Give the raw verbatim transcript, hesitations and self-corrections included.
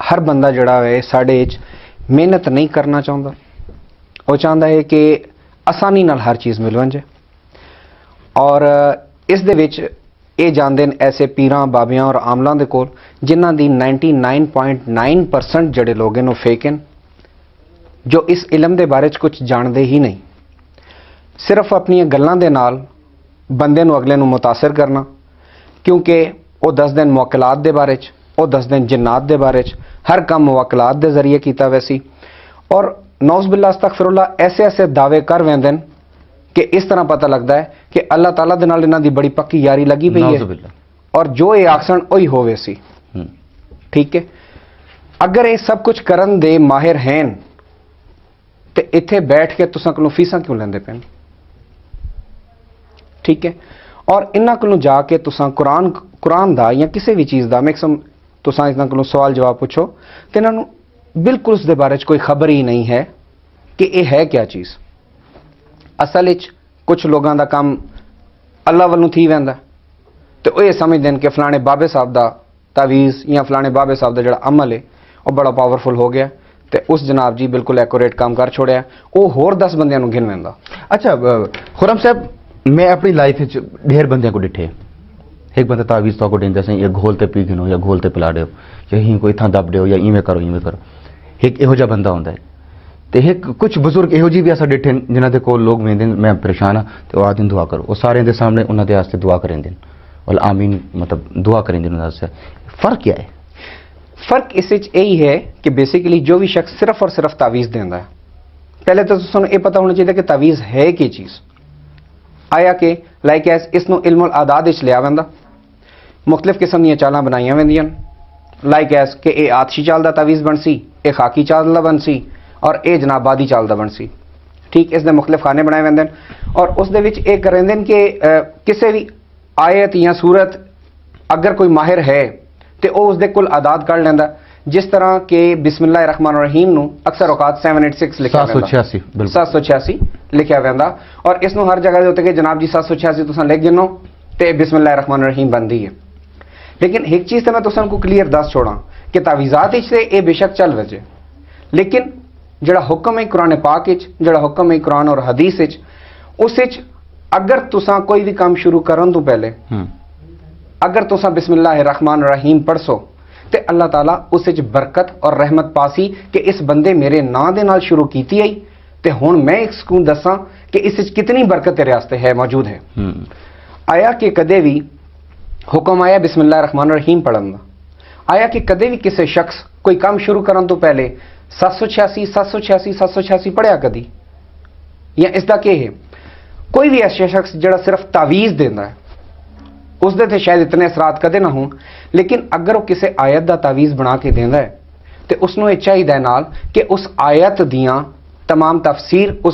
हर बंदा जड़ा है साढ़े मेहनत नहीं करना चाहता, वह चाहता है कि आसानी नाल हर चीज़ मिल जाए। और इस दे विच ये जाते हैं ऐसे पीर बाबिया और आमलों के कोल जिन्हां दी ninety nine point nine percent जड़े लोग हैं फेक हैं, जो इस इलम के बारे कुछ जानते ही नहीं, सिर्फ अपनी गल्लां दे नाल बंदे नू अगले नू मुतासर करना। क्योंकि वह दस दिन मुअक्कलात के बारे और दस दिन जिन्नात के बारे हर काम मुवक्कलात के जरिए किया वैसी, और नौज़ बिल्लाह अस्तगफिरुल्लाह ऐसे ऐसे दावे कर वेंदे कि इस तरह पता लगता है कि अल्लाह ताला दे नाल इन्हां दी बड़ी पक्की यारी लगी पई है और जो ये आखण उही होवे सी। ठीक है, अगर ये सब कुछ करन दे माहिर हैं तो इत्थे बैठ के तुसां कोलों फीसां क्यों लैंदे पैन? ठीक है, और इन्हां कोलों जाके तुसां कुरान कुरान दा या किसी भी चीज़ दा मैक्सिमम तुसां इन्हां कोलों सवाल जवाब पुछो तो इन्हां नूं बिल्कुल उस दे बारे च कोई खबर ही नहीं है कि यह है क्या चीज़। असल विच कुछ लोगों का काम अल्लाह वालों थी वहिंदा तो ये समझते हैं कि फलाने बाबे साहब का तावीज़ या फलाने बाबे साहब का जो अमल है वह बड़ा पावरफुल हो गया तो उस जनाब जी बिल्कुल एक्यूरेट काम कर छोड़िया, वो होर दस बंदियां नूं गिन लैंदा। अच्छा खुर्रम साहब, मैं अपनी लाइफ ढेर बंदियां को डिठे, एक बंदा तावीज़ तो को देंदा सही, एक घोल ते पी गिनो या घोल ते पिला दो या ही कोई इतना दब दो या इवें करो इवें करो, एक योजा बंदा होंदा है। तो एक कुछ बुजुर्ग योजी भी ऐसा डिठे जिन्होंने को लोग वेंदे मैं परेशान हाँ तो आदि दुआ करो, वो सारे के सामने उन्होंने वास्ते दुआ करेंदे और आमीन मतलब दुआ करेंदे। उन्होंने फर्क क्या है? फर्क इस यही है कि बेसिकली जो भी शख्स सिर्फ और सिर्फ तावीज़ देंदा है, पहले तो तुहानूं ये पता होना चाहिए कि तावीज़ है कि चीज़ आया कि लाइक एस इसनूं इल्मुल आदाद विच लिया वैंदा, मुख्तलिफ किस्म दीआं चालां बनाईयां वैंदियां लाइक एस कि यह आतशी चाल का तावीज़ बनसी, यह खाकी चाल का बनसी और यह जनाबादी चाल का बनसी। ठीक, इसने मुख्तलिफ खाने बनाए वैंदे और उस दे विच ये करेंदे कि किसी भी आयत या सूरत अगर कोई माहिर है तो वह उसके कुल आदाद कढ़ लैंदा, जिस तरह के बिस्मिल्लाह रहमान रहीम नू अक्सर औकात सैवन एट सिक्स लिखा सात सौ छियासी लिखा वैंदा और इसनों हर जगह उत्ते कि जनाब जी सात सौ छियासी तुसां लिख गिनो तो बिस्मिल्लाह रहमान रहीम बनदी है। लेकिन एक चीज़ तो मैं तुसां को क्लीयर दस छोड़ा कि तावीज़ात से यह बेशक चल वजे, लेकिन जड़ा हुक्म है कुरान पाक इच, जड़ा हुक्म है कुरान और हदीस इच, उस इच अगर तुसां कोई भी काम शुरू करन तो पहले अगर तुसां बिस्मिल्लाह रहमान रहीम पढ़सो तो अल्लाह ताला उस इच बरकत और रहमत पासी कि इस बंदे मेरे नां दे नाल शुरू कीती आई ते हुण मैं इसको दसां कि इस इच कितनी बरकत तेरे वास्ते है मौजूद है। आया कि कदे भी हुक्म आया बिस्मिल्लाह रहमान रहीम पढ़न का, आया कि कदे भी किसी शख्स कोई काम शुरू करन तो पहले सत्त सौ छियासी सत्त सौ छियासी सत्त सौ छियासी पढ़िया कदी? या इसका क्या है? कोई भी ऐसा शख्स जड़ा सिर्फ तावीज़ देंदा है उस दे ते शायद इतने असरात कदे ना हो, लेकिन अगर वह किसी आयत का तावीज़ बना के देंदा है तो उसनों यह चाहिए नाल कि उस आयत दियाँ तमाम तफसीर उस